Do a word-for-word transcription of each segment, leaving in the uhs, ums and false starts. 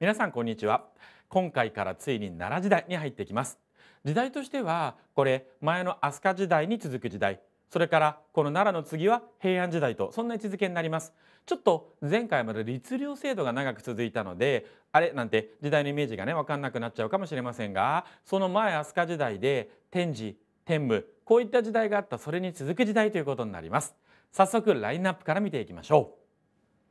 皆さんこんにちは。今回からついに奈良時代に入ってきます。時代としてはこれ前の飛鳥時代に続く時代、それからこの奈良の次は平安時代と、そんな位置づけになります。ちょっと前回まで律令制度が長く続いたので、あれなんて時代のイメージがね分かんなくなっちゃうかもしれませんが、その前飛鳥時代で天智、天武、こういった時代があった、それに続く時代ということになります。早速ラインナップから見ていきましょ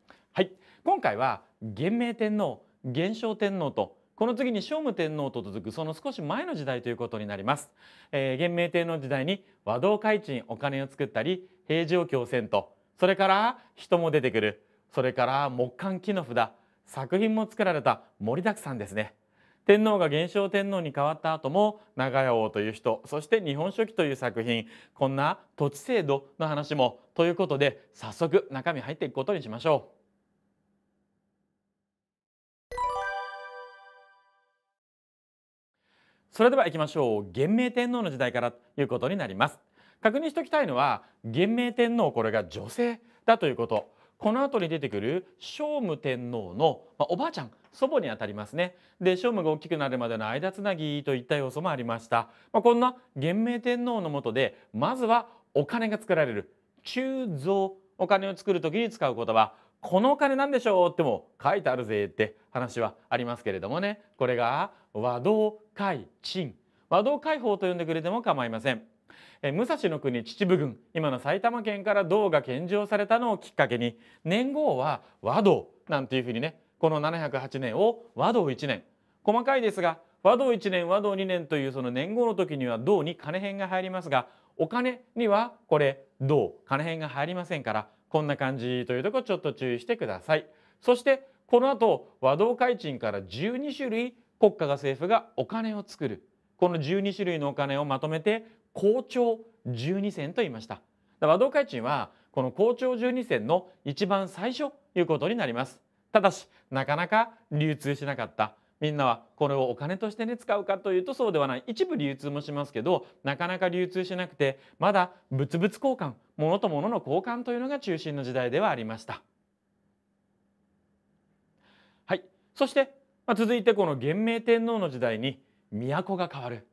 う。はい、今回は元明天皇、元正天皇と、この次に聖武天皇と続くその少し前の時代ということになります。えー、元明天皇時代に和道開珎、お金を作ったり平城京遷都、それから人も出てくる、それから木簡、木の札、作品も作られた、盛りだくさんですね。天皇が元正天皇に変わった後も長屋王という人、そして日本書紀という作品、こんな土地制度の話もということで、早速中身入っていくことにしましょう。それでは行きましょう。元明天皇の時代からということになります。確認しておきたいのは、元明天皇、これが女性だということ。この後に出てくる聖武天皇の、まあ、おばあちゃん、祖母にあたりますね。で、聖武が大きくなるまでの間つなぎといった要素もありました。まあ、こんな元明天皇の下でまずはお金が作られる、鋳造、お金を作る時に使う言葉。このお金なんでしょうっても書いてあるぜって話はありますけれどもね、これが和道開珎、和道開放と呼んでくれても構いません。え武蔵の国秩父郡、今の埼玉県から銅が献上されたのをきっかけに、年号は和道なんていうふうにね、このななひゃくはちねんを和道いちねん、細かいですが和道いちねん、和道にねんというその年号の時には銅に金編が入りますが、お金にはこれ銅、金編が入りませんから、こんな感じというところちょっと注意してください。そしてこの後和道開珎からじゅうにしゅるい国家が政府がお金を作る、このじゅうにしゅるいのお金をまとめて公帳じゅうにせんと言いました。和道開珎はこの公帳じゅうにせんの一番最初ということになります。ただしなかなか流通しなかった。みんなはこれをお金としてね使うかというとそうではない。一部流通もしますけど、なかなか流通しなくて、まだ物々交換、物と物の交換というのが中心の時代ではありました。はい、そして、まあ、続いてこの元明天皇の時代に都が変わる。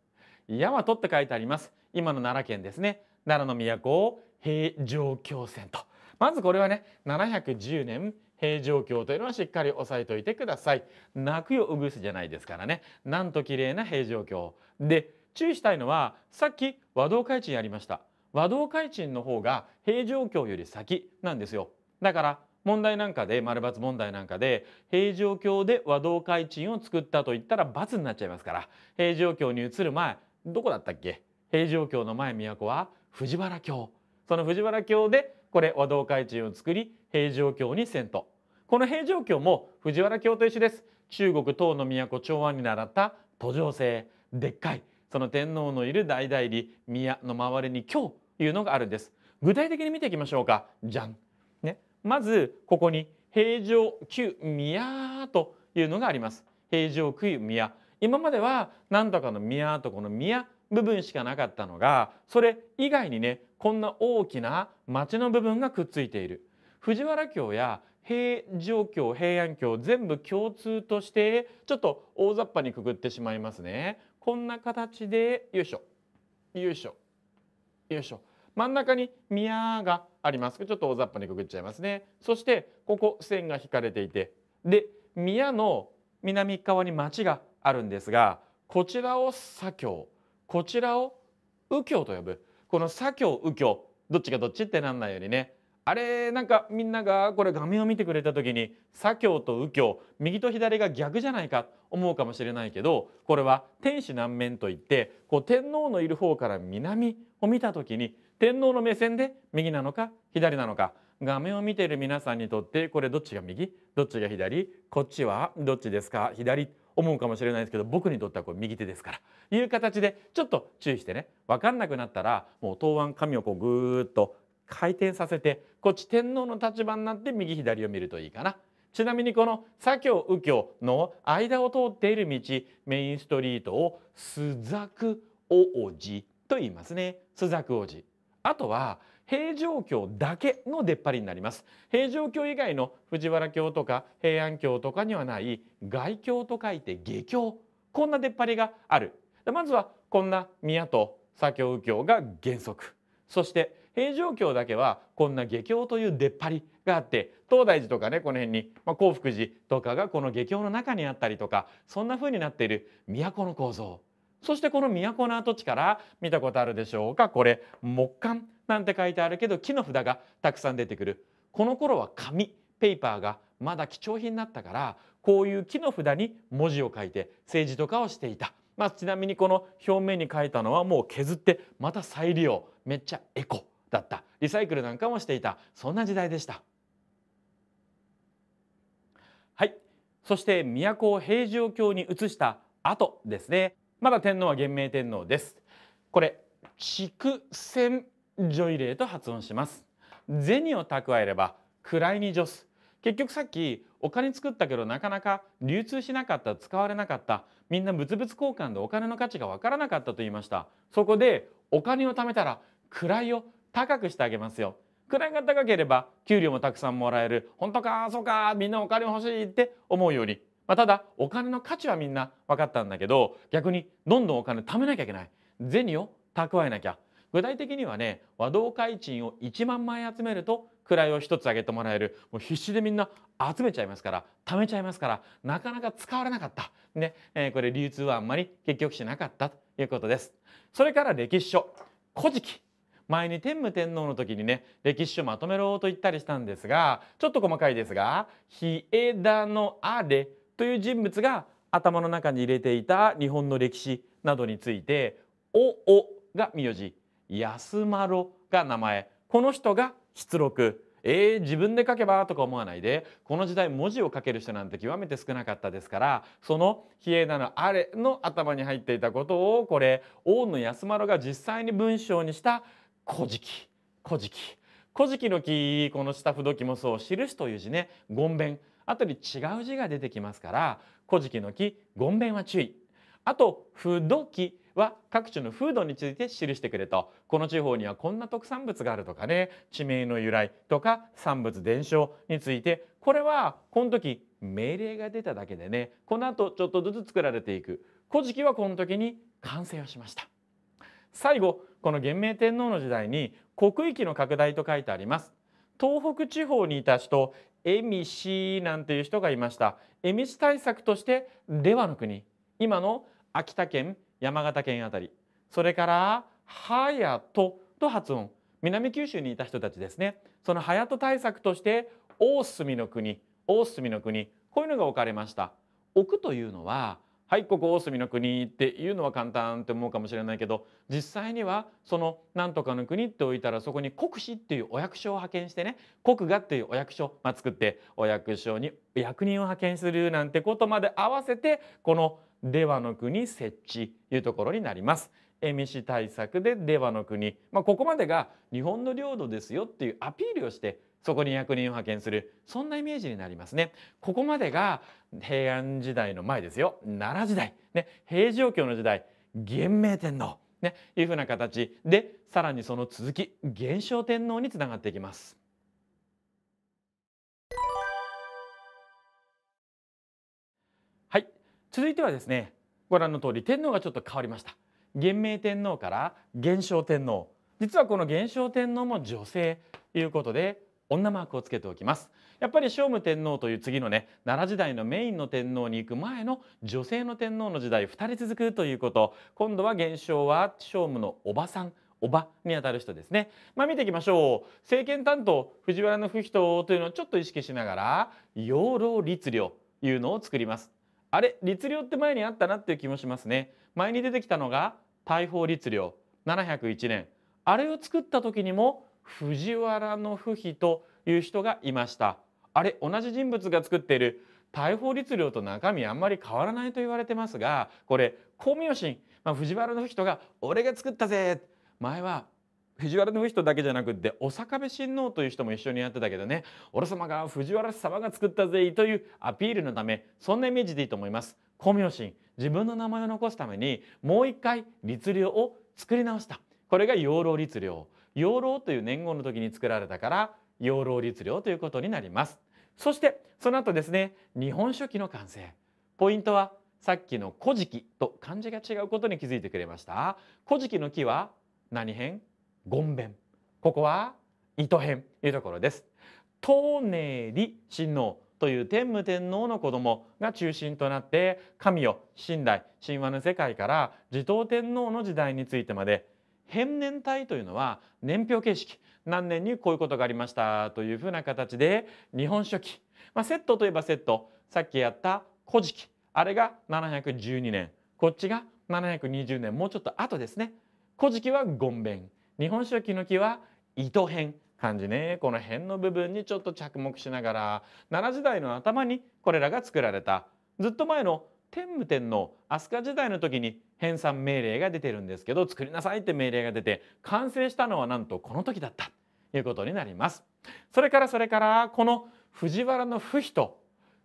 大和って書いてあります。今の奈良県ですね。奈良の都を平城京遷都。まずこれはね、ななひゃくじゅうねん平城京というのはしっかり押さえておいてください。泣くようぐすじゃないですからね。なんと綺麗な平城京で、注意したいのはさっき和道開珎やりました。和道開珎の方が平城京より先なんですよ。だから問題なんかで、丸×問題なんかで平城京で和道開珎を作ったと言ったら×になっちゃいますから、平城京に移る前どこだったっけ。平城京の前都は藤原京、その藤原京でこれ和道開珎を作り平城京に遷都。この平城京も藤原京と一緒です。中国唐の都長安に習った都城制、でっかいその天皇のいる大内裏、宮の周りに京というのがあるんです。具体的に見ていきましょうか。じゃん、ね、まずここに平城宮宮というのがあります。平城宮宮、今までは何とかの宮とこの宮部分しかなかったのが、それ以外にねこんな大きな町の部分がくっついている。藤原京や平城京、平安京、全部共通としてちょっと大雑把にくくってしまいますね。こんな形で、よいしょよいしょよいしょ、真ん中に宮があります。ちょっと大雑把にくくっちゃいますね。そしてここ線が引かれていて、で宮の南側に町があるんですが、こちらを左京、こちらを右京と呼ぶ。この左京右京、どっちがどっちってなんないようにね。あれ、なんかみんながこれ画面を見てくれた時に左京と右京、右と左が逆じゃないか思うかもしれないけど、これは天子南面といって、こう天皇のいる方から南を見た時に天皇の目線で右なのか左なのか、画面を見ている皆さんにとってこれどっちが右どっちが左、こっちはどっちですか左思うかもしれないですけど、僕にとってはこれ右手ですからいう形でちょっと注意してね。分かんなくなったらもう答案紙をこうぐーっと回転させて、こっち天皇の立場になって右左を見るといいかな。ちなみにこの左京右京の間を通っている道、メインストリートを朱雀王子と言いますね。朱雀王子。あとは平城京だけの出っ張りになります。平城京以外の藤原京とか平安京とかにはない外京と書いて外京、こんな出っ張りがある。まずはこんな宮と左京右京が原則、そして平城京だけはこんな外京という出っ張りがあって、東大寺とかね、この辺に、まあ、興福寺とかがこの外京の中にあったりとか、そんな風になっている都の構造。そしてこの都の跡地から見たことあるでしょうか、これ木簡なんて書いてあるけど木の札がたくさん出てくる。この頃は紙ペーパーがまだ貴重品だったから、こういう木の札に文字を書いて政治とかをしていた。まあ、ちなみにこの表面に書いたのはもう削ってまた再利用、めっちゃエコだった、リサイクルなんかもしていた、そんな時代でした。はい、そして都を平城京に移した後ですね、まだ天皇は元明天皇です。これ蓄銭除位令と発音します。銭を蓄えれば位に除す。結局さっきお金作ったけどなかなか流通しなかった、使われなかった、みんな物々交換でお金の価値が分からなかったと言いました。そこでお金を貯めたら位を高くしてあげますよ。位が高ければ給料もたくさんもらえる。本当か、そうか、みんなお金欲しいって思うより、まあ、ただお金の価値はみんな分かったんだけど、逆にどんどんお金貯めなきゃいけない、銭を蓄えなきゃ。具体的にはね、和同開珎をいちまんまい集めると位をひとつあげてもらえる。もう必死でみんな集めちゃいますから、貯めちゃいますから、なかなか使われなかった、ねえー、これ流通はあんまり結局しなかったということです。それから歴史書「古事記」、前に天武天皇の時にね、歴史書まとめろと言ったりしたんですが、ちょっと細かいですが「日枝のあれ」という人物が頭の中に入れていた日本の歴史などについて「おお」が名字、安麿が名前、この人が出録。えー、自分で書けばとか思わないで、この時代文字を書ける人なんて極めて少なかったですから、その比叡山のあれの頭に入っていたことを、これ大野安麿が実際に文章にした古事記。古事記古事記の記、この下不動記もそう、記すという字ね、言弁、あとに違う字が出てきますから、古事記の記、言弁は注意。あと不動記は各地の風土について記してくれと、この地方にはこんな特産物があるとかね、地名の由来とか産物伝承について、これはこの時命令が出ただけでね、この後ちょっとずつ作られていく。古事記はこの時に完成をしました。最後、この元明天皇の時代に国域の拡大と書いてあります。東北地方にいた人、蝦夷なんていう人がいました。蝦夷対策として出羽の国、今の秋田県山形県あたり、それから隼人と発音、南九州にいた人たちですね、その隼人対策として大隅の国、大隅の国、こういうのが置かれました。置くというのは、はい、ここ大隅の国っていうのは簡単って思うかもしれないけど、実際にはそのなんとかの国って置いたら、そこに国司っていうお役所を派遣してね、国衙っていうお役所、まあ、作ってお役所に役人を派遣するなんてことまで合わせて、この出羽の国設置というところになります。蝦夷対策で出羽の国、まあ、ここまでが日本の領土ですよっていうアピールをして、そこに役人を派遣する、そんなイメージになりますね。ここまでが平安時代の前ですよ、奈良時代、ね、平城京の時代、元明天皇、ね、いうふうな形で、さらにその続き元正天皇につながっていきます。続いてはですね、ご覧の通り天皇がちょっと変わりました。元明天皇から元正天皇、実はこの元正天皇も女性ということで女マークをつけておきます。やっぱり聖武天皇という次のね、奈良時代のメインの天皇に行く前の女性の天皇の時代、ふたり続くということ、今度は元正は聖武のおばさん、おばにあたる人ですね。まあ、見ていきましょう。政権担当藤原不比等というのをちょっと意識しながら、養老律令というのを作ります。あれ、律令って前にあったなっていう気もしますね。前に出てきたのが大宝律令ななひゃくいちねん、あれを作った時にも藤原不比という人がいました。あれ、同じ人物が作っている大宝律令と中身あんまり変わらないと言われてますが、これ光明神、まあ、藤原不比とが俺が作ったぜ、前は藤原不比等だけじゃなくてお坂部親王という人も一緒にやってたけどね、俺様が藤原様が作ったぜというアピールのため、そんなイメージでいいと思います。光明神、自分の名前を残すためにもう一回律令を作り直した、これが養老律令。養老という年号の時に作られたから養老律令ということになります。そしてその後ですね、日本書紀の完成。ポイントはさっきの古事記と漢字が違うことに気づいてくれました。古事記の記は何編？言編。ここは糸編というところです。東寧理親王という天武天皇の子供が中心となって、神代、神代、神話の世界から持統天皇の時代についてまで、編年体というのは年表形式、何年にこういうことがありましたというふうな形で日本書紀、まあ、セットといえばセット、さっきやった古事記、あれがななひゃくじゅうにねん、こっちがななひゃくにじゅうねん、もうちょっと後ですね。古事記は言編、日本書紀の記は糸編、漢字ね、この辺の部分にちょっと着目しながら、奈良時代の頭にこれらが作られた。ずっと前の天武天皇飛鳥時代の時に編纂命令が出てるんですけど、作りなさいって命令が出て完成したのはなんとこの時だったということになります。それからそれからこの藤原の不比と、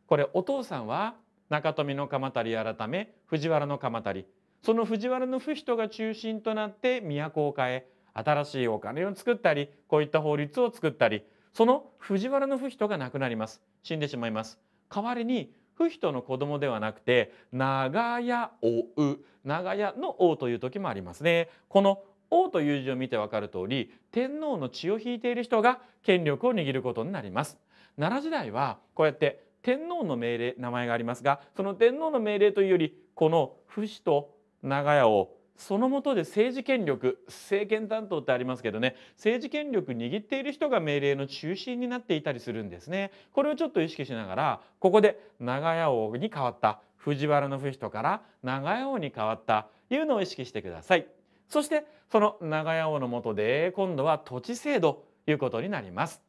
これお父さんは中富の鎌足改め藤原の鎌足、その藤原の不比とが中心となって都を変え、新しいお金を作ったり、こういった法律を作ったり、その藤原の不比等が亡くなります。死んでしまいます。代わりに不比等の子供ではなくて長屋王、長屋の王という時もありますね。この王という字を見てわかる通り、天皇の血を引いている人が権力を握ることになります。奈良時代はこうやって天皇の命令、名前がありますが、その天皇の命令というよりこの不比と長屋王その下で政治権力、政権担当ってありますけどね、政治権力握っている人が命令の中心になっていたりするんですね。これをちょっと意識しながら、ここで長屋王に変わった藤原の不比等から長屋王に変わったというのを意識してください。そしてその長屋王の下で今度は土地制度ということになります。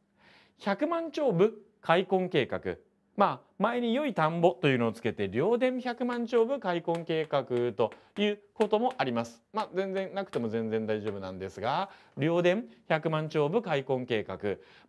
ひゃくまんちょうぶ開墾計画、まあ、前に良い田んぼというのをつけて良田ひゃくまんちょうぶ開墾計画ということもあります。まあ、全然なくても全然大丈夫なんですが、良田ひゃくまんちょうぶ開墾計画、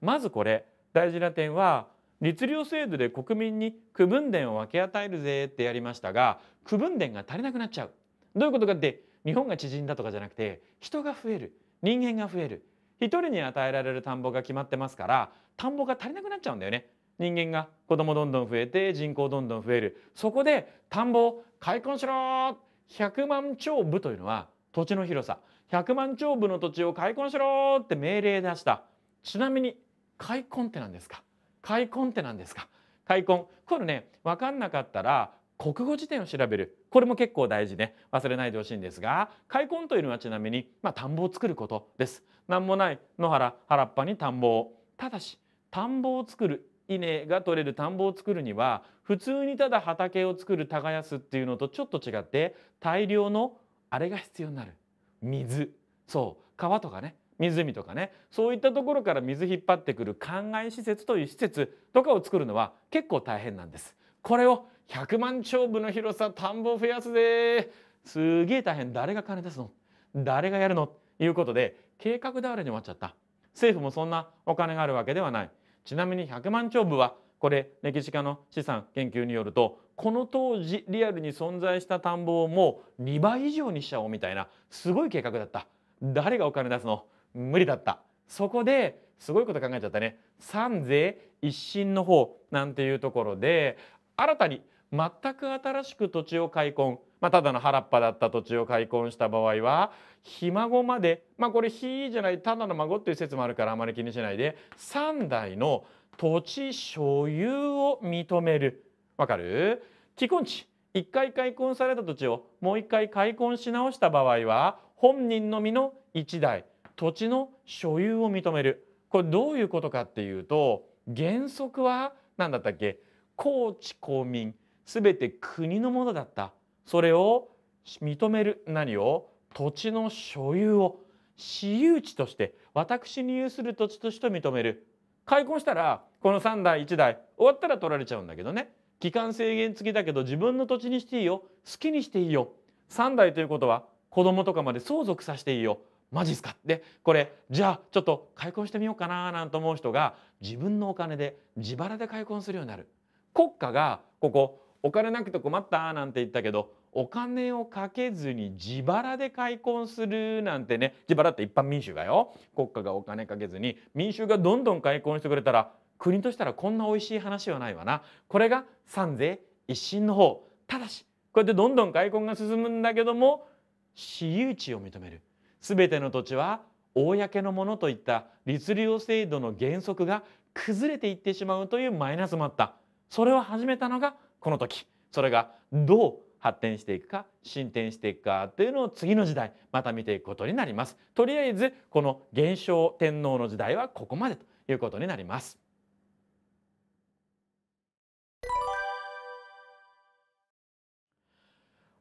まずこれ大事な点は、律令制度で国民に区分田を分け与えるぜってやりましたが、区分田が足りなくなっちゃう。どういうことかって、日本が縮んだとかじゃなくて、人が増える、人間が増える、一人に与えられる田んぼが決まってますから、田んぼが足りなくなっちゃうんだよね。人間が子供どんどん増えて人口どんどん増える。そこで田んぼを開墾しろ。ひゃくまんちょうぶというのは土地の広さ、ひゃくまんちょうぶの土地を開墾しろって命令出した。ちなみに開墾って何ですか？開墾って何ですか？開墾、これね、分かんなかったら国語辞典を調べる。これも結構大事ね、忘れないでほしいんですが、開墾というのはちなみに、まあ、田んぼを作ることです。なんもない野原、原っぱに田んぼを。ただし田んぼを作る、稲が取れる田んぼを作るには、普通にただ畑を作る、耕すっていうのとちょっと違って、大量のあれが必要になる。水、そう、川とかね、湖とかね、そういったところから水引っ張ってくる灌漑施設という施設とかを作るのは結構大変なんです。これをひゃくまんちょうぶの広さ、田んぼを増やすぜ、すげえ大変。誰が金出すの、誰がやるのということで、計画倒れに終わっちゃった。政府もそんなお金があるわけではない。ちなみにひゃくまんちょうぶは、これ歴史家の資産研究によると、この当時リアルに存在した田んぼをもうにばいいじょうにしちゃおうみたいな、すごい計画だった。誰がお金出すの、無理だった。そこですごいこと考えちゃったね。三税一新の方なんていうところで、新たに全く新しく土地を開墾、まあ、ただの原っぱだった土地を開墾した場合は、ひ孫まで、まあ、これひじゃないただの孫っていう説もあるからあまり気にしないで、さんだいの土地所有を認める。わかる？既婚地、いっかい開墾された土地をもういっかい開墾し直した場合は、本人のみのいちだい土地の所有を認める。これどういうことかっていうと、原則は何だったっけ？公地公民、すべて国のものだった。それを認める。何を？土地の所有を私有地として、私に有する土地として認める。開墾したらこのさんだいいちだい終わったら取られちゃうんだけどね、期間制限付きだけど自分の土地にしていいよ、好きにしていいよ。さんだいということは子供とかまで相続させていいよ。マジっすか。でこれじゃあちょっと開墾してみようかななんて思う人が、自分のお金で自腹で開墾するようになる。国家がここお金なくて困ったなんて言ったけど、お金をかけずに自腹で開墾するなんてね、自腹って一般民衆がよ、国家がお金かけずに民衆がどんどん開墾してくれたら国としたらこんなおいしい話はないわな。これが三税一新の方。ただしこうやってどんどん開墾が進むんだけども、私有地を認める、全ての土地は公のものといった律令制度の原則が崩れていってしまうというマイナスもあった。それを始めたのがこの時。それがどう発展していくか進展していくかというのを次の時代また見ていくことになります。とりあえずこの元正天皇の時代はここまでということになります。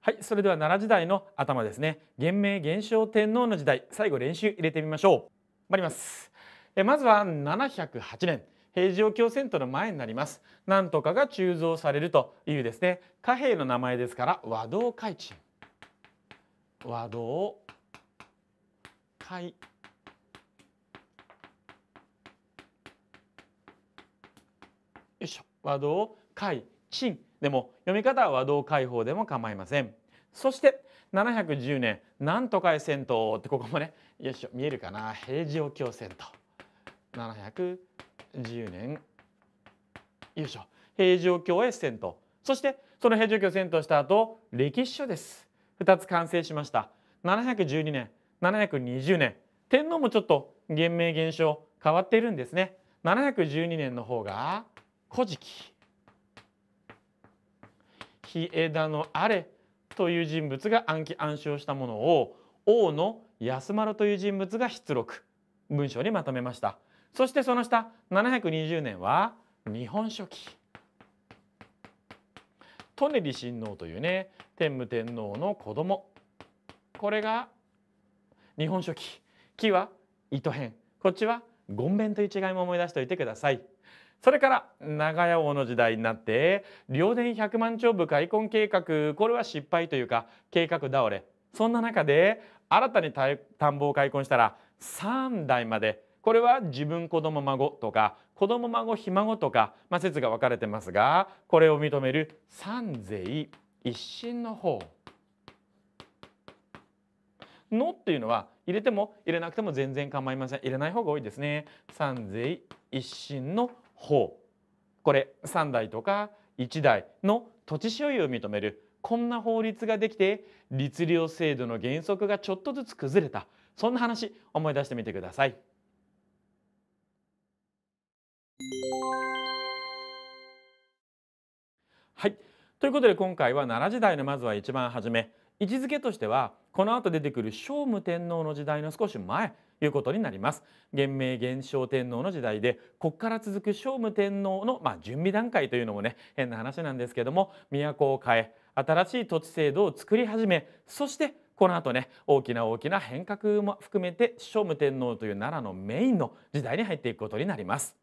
はい、それでは奈良時代の頭ですね。元明元正天皇の時代、最後練習入れてみましょう。参ります。えまずはななひゃくはちねん、平城京遷都の前になります。なんとかが鋳造されるというですね、貨幣の名前ですから和銅開珎、和銅開よいしょ和銅開珎でも読み方は和銅開放でも構いません。そしてななひゃくじゅうねんなんとか遷都って、ここもねよいしょ見えるかな、平城京遷都ななひゃくじゅうねんよいしょ平城京へ遷都。そしてその平城京遷都した後歴史書ですふたつ完成しました。ななひゃくじゅうにねんななひゃくにじゅうねん、天皇もちょっと元明元正変わっているんですね。ななひゃくじゅうにねんの方が「古事記」日枝のあれという人物が暗記暗唱したものを王の安丸という人物が筆録文章にまとめました。そしてその下ななひゃくにじゅうねんは「日本書紀」、利練親王というね天武天皇の子供、これが「日本書紀」、紀は糸編、こっちは権弁という違いも思い出しておいてください。それから長屋王の時代になって陵殿ひゃくまんちょうぶ開墾計画、これは失敗というか計画倒れ。そんな中で新たに田んぼを開墾したらさんだいまで、これは自分子供孫とか子供孫ひ孫とか、まあ、説が分かれてますが、これを認める三税一新の方のっていうのは入れても入れなくても全然構いません。入れない方が多いですね。三税一新の法、これさんだいとかいちだいの土地所有を認める、こんな法律ができて律令制度の原則がちょっとずつ崩れた、そんな話思い出してみてください。はい、ということで今回は奈良時代のまずは一番初め、位置づけとしてはこの後出てくる聖武天皇の時代の少し前ということになります。元明元正天皇の時代でここから続く聖武天皇の、まあ、準備段階というのもね変な話なんですけども、都を変え新しい土地制度を作り始め、そしてこの後ね大きな大きな変革も含めて聖武天皇という奈良のメインの時代に入っていくことになります。